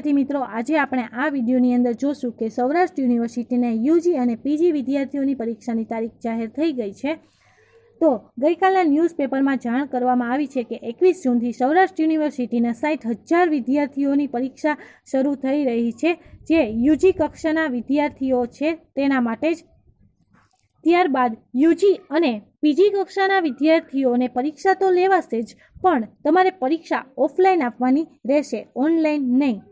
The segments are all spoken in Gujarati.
વિદ્યાર્થી મિત્રો આજે આપણે આ વિડીયોની અંદર જોશું કે સૌરાષ્ટ્ર યુનિવર્સિટીના યુજી અને પીજી વિદ્યાર્થીઓની પરીક્ષાની તારીખ જાહેર થઈ ગઈ છે। તો ગઈકાલના ન્યૂઝપેપરમાં જાણ કરવામાં આવી છે કે 21 જૂનથી સૌરાષ્ટ્ર યુનિવર્સિટીના 60,000 વિદ્યાર્થીઓની પરીક્ષા શરૂ થઈ રહી છે, જે યુજી કક્ષાના વિદ્યાર્થીઓ છે તેના માટે જ। ત્યારબાદ યુજી અને પીજી કક્ષાના વિદ્યાર્થીઓને પરીક્ષા તો લેવાશે જ, પણ તમારે પરીક્ષા ઓફલાઈન આપવાની રહેશે, ઓનલાઈન નહીં।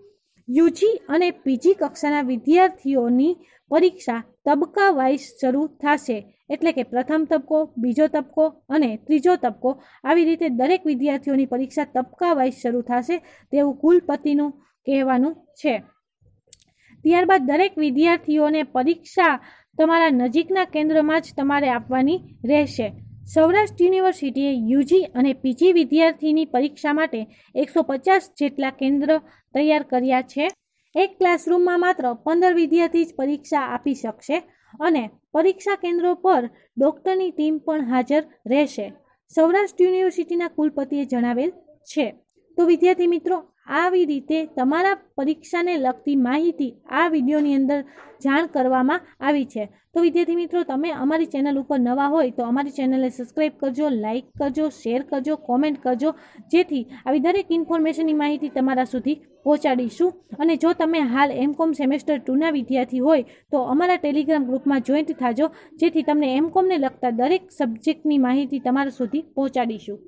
યુજી અને પીજી કક્ષાના વિદ્યાર્થીઓની પરીક્ષા તબક્કા વાઇઝ શરૂ થશે, એટલે કે પ્રથમ તબક્કો, બીજો તબક્કો અને ત્રીજો તબક્કો, આવી રીતે દરેક વિદ્યાર્થીઓની પરીક્ષા તબક્કા વાઇઝ શરૂ થશે તેવું કુલપતિનું કહેવાનું છે। ત્યારબાદ દરેક વિદ્યાર્થીઓને પરીક્ષા તમારા નજીકના કેન્દ્રમાં જ તમારે આપવાની રહેશે। સૌરાષ્ટ્ર યુનિવર્સિટીએ યુજી અને પીજી વિદ્યાર્થીની પરીક્ષા માટે 150 જેટલા કેન્દ્ર તૈયાર કર્યા છે। એક ક્લાસરૂમમાં માત્ર 15 વિદ્યાર્થી જ પરીક્ષા આપી શકશે અને પરીક્ષા કેન્દ્રો પર ડૉક્ટરની ટીમ પણ હાજર રહેશે, સૌરાષ્ટ્ર યુનિવર્સિટીના કુલપતિએ જણાવેલ છે। તો વિદ્યાર્થી મિત્રો, આવી રીતે તમારા પરીક્ષાને લગતી માહિતી આ વિડીયોની અંદર જાણ કરવામાં આવી છે। તો વિદ્યાર્થી મિત્રો, તમે અમારી ચેનલ ઉપર નવા હોય તો અમારી ચેનલને સબસ્ક્રાઈબ કરજો, લાઇક કરજો, શેર કરજો, કોમેન્ટ કરજો, જેથી આવી દરેક ઇન્ફોર્મેશનની માહિતી તમારા સુધી પહોંચાડીશું। અને જો તમે હાલ એમકોમ સેમેસ્ટર 2ના વિદ્યાર્થી હોય તો અમારા ટેલિગ્રામ ગ્રુપમાં જોઈન્ટ થાજો, જેથી તમને એમકોમને લગતા દરેક સબ્જેક્ટની માહિતી તમારા સુધી પહોંચાડીશું।